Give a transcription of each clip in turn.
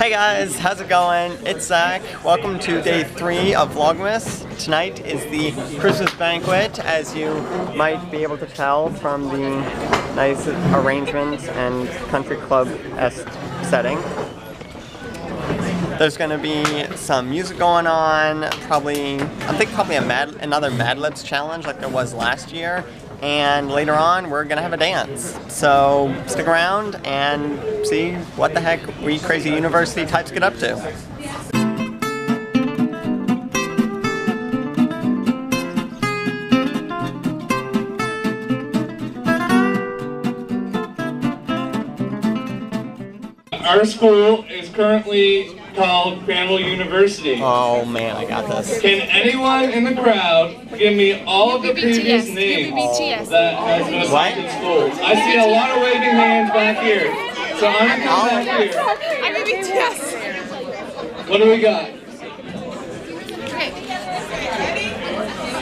Hey guys, how's it going? It's Zach. Welcome to day 3 of Vlogmas. Tonight is the Christmas banquet, as you might be able to tell from the nice arrangements and country club-esque setting. There's going to be some music going on, probably another Mad Libs challenge like there was last year, and later on we're going to have a dance. So stick around and see what the heck we crazy university types get up to. Our school is currently called Crandall University. Oh man, I got this. Can anyone in the crowd give me all of the previous names that has been assigned schools? I see a lot of waving hands back here. So I'm going to come back here. I'm going to be BTS. What do we got?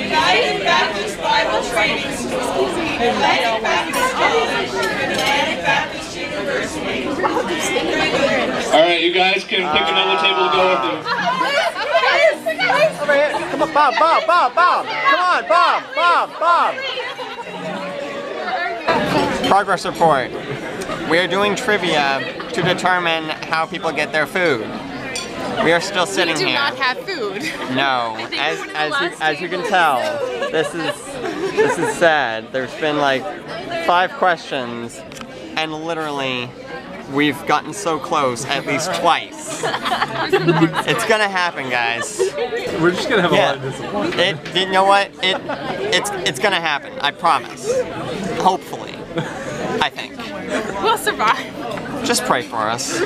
United Baptist Bible Training School, United Baptist College, United Baptist University. Alright, you guys can pick another table to go with them. Over here. Come on, Bob, Bob, Bob, Bob. Come on, Bob, Bob, Bob. Progress report. We are doing trivia to determine how people get their food. We are still sitting here. We do not have food. No, as you can tell, this is sad. There's been like 5 questions, and literally, we've gotten so close at least twice. It's gonna happen, guys. We're just gonna have a lot of disappointment. You know what? It's gonna happen. I promise. Hopefully, I think. We'll survive. Just pray for us.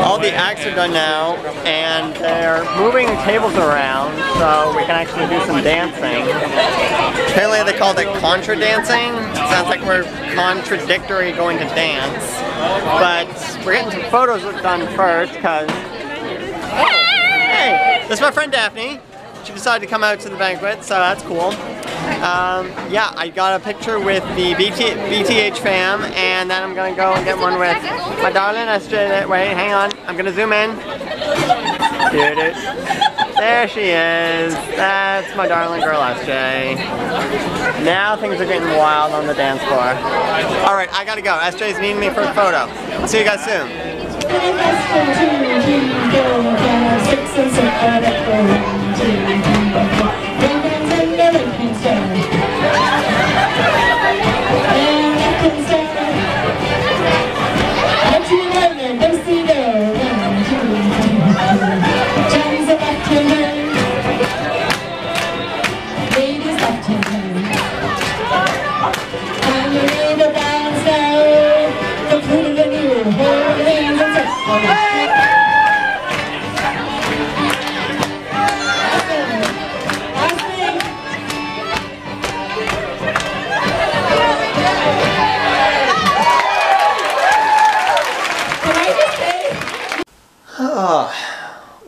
All the acts are done now, and they're moving tables around so we can actually do some dancing. Apparently they called it contra dancing. It sounds like we're contradictory going to dance. But we're getting some photos done first, because... Hey! This is my friend Daphne. She decided to come out to the banquet, so that's cool. Yeah, I got a picture with the BTH fam, and then I'm gonna go and get one with my darling Esther. Wait, hang on. I'm gonna zoom in. There she is. That's my darling girl SJ. Now things are getting wild on the dance floor. Alright, I gotta go. SJ's needing me for a photo. See you guys soon.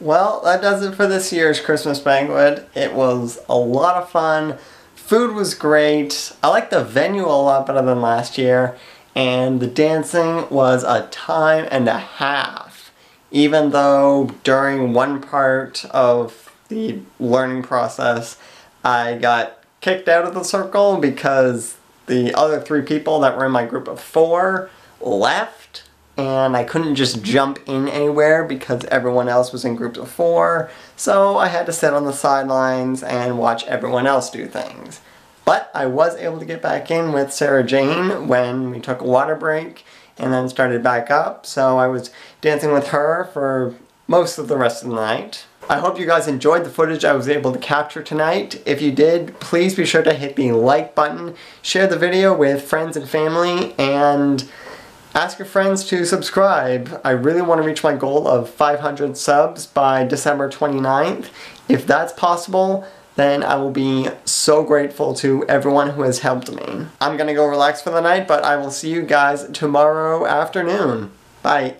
Well, that does it for this year's Christmas banquet. It was a lot of fun. Food was great. I like the venue a lot better than last year. And the dancing was a time and a half. Even though during one part of the learning process, I got kicked out of the circle because the other 3 people that were in my group of 4 left. And I couldn't just jump in anywhere because everyone else was in groups of 4, so I had to sit on the sidelines and watch everyone else do things. But I was able to get back in with Sarah Jane when we took a water break and then started back up, so I was dancing with her for most of the rest of the night. I hope you guys enjoyed the footage I was able to capture tonight. If you did, please be sure to hit the like button, share the video with friends and family, and ask your friends to subscribe. I really want to reach my goal of 500 subs by December 29th. If that's possible, then I will be so grateful to everyone who has helped me. I'm gonna go relax for the night, but I will see you guys tomorrow afternoon. Bye.